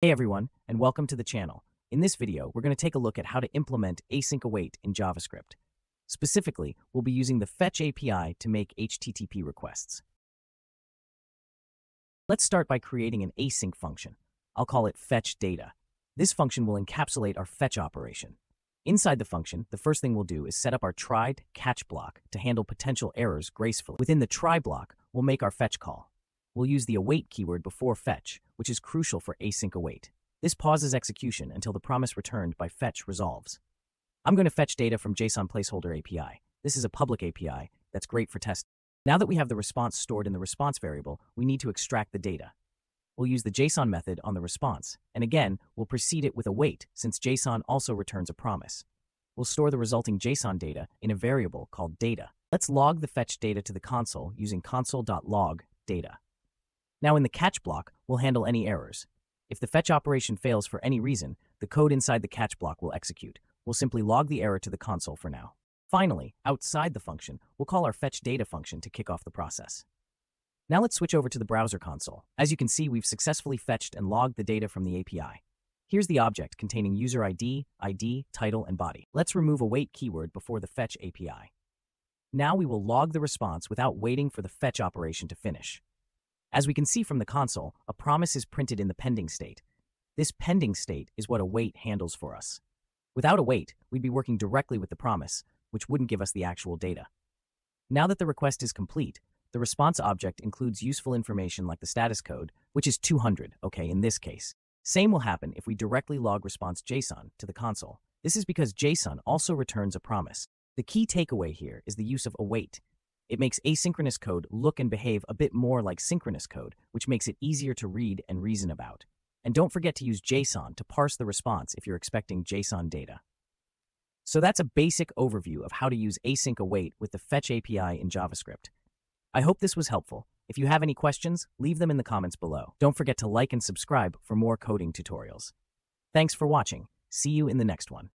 Hey everyone, and welcome to the channel. In this video, we're going to take a look at how to implement async await in JavaScript. Specifically, we'll be using the fetch API to make HTTP requests. Let's start by creating an async function. I'll call it fetch data. This function will encapsulate our fetch operation. Inside the function, the first thing we'll do is set up our tried catch block to handle potential errors gracefully. Within the try block, we'll make our fetch call. We'll use the await keyword before fetch, which is crucial for async await. This pauses execution until the promise returned by fetch resolves. I'm going to fetch data from JSON Placeholder API. This is a public API that's great for testing. Now that we have the response stored in the response variable, we need to extract the data. We'll use the JSON method on the response, and again, we'll precede it with await since JSON also returns a promise. We'll store the resulting JSON data in a variable called data. Let's log the fetch data to the console using console.log data. Now in the catch block, we'll handle any errors. If the fetch operation fails for any reason, the code inside the catch block will execute. We'll simply log the error to the console for now. Finally, outside the function, we'll call our fetch data function to kick off the process. Now let's switch over to the browser console. As you can see, we've successfully fetched and logged the data from the API. Here's the object containing user ID, title, and body. Let's remove await keyword before the fetch API. Now we will log the response without waiting for the fetch operation to finish. As we can see from the console, a promise is printed in the pending state. This pending state is what await handles for us. Without await, we'd be working directly with the promise, which wouldn't give us the actual data. Now that the request is complete, the response object includes useful information like the status code, which is 200, okay, in this case. Same will happen if we directly log response JSON to the console. This is because JSON also returns a promise. The key takeaway here is the use of await. It makes asynchronous code look and behave a bit more like synchronous code, which makes it easier to read and reason about. And don't forget to use JSON to parse the response if you're expecting JSON data. So that's a basic overview of how to use async await with the Fetch API in JavaScript. I hope this was helpful. If you have any questions, leave them in the comments below. Don't forget to like and subscribe for more coding tutorials. Thanks for watching. See you in the next one.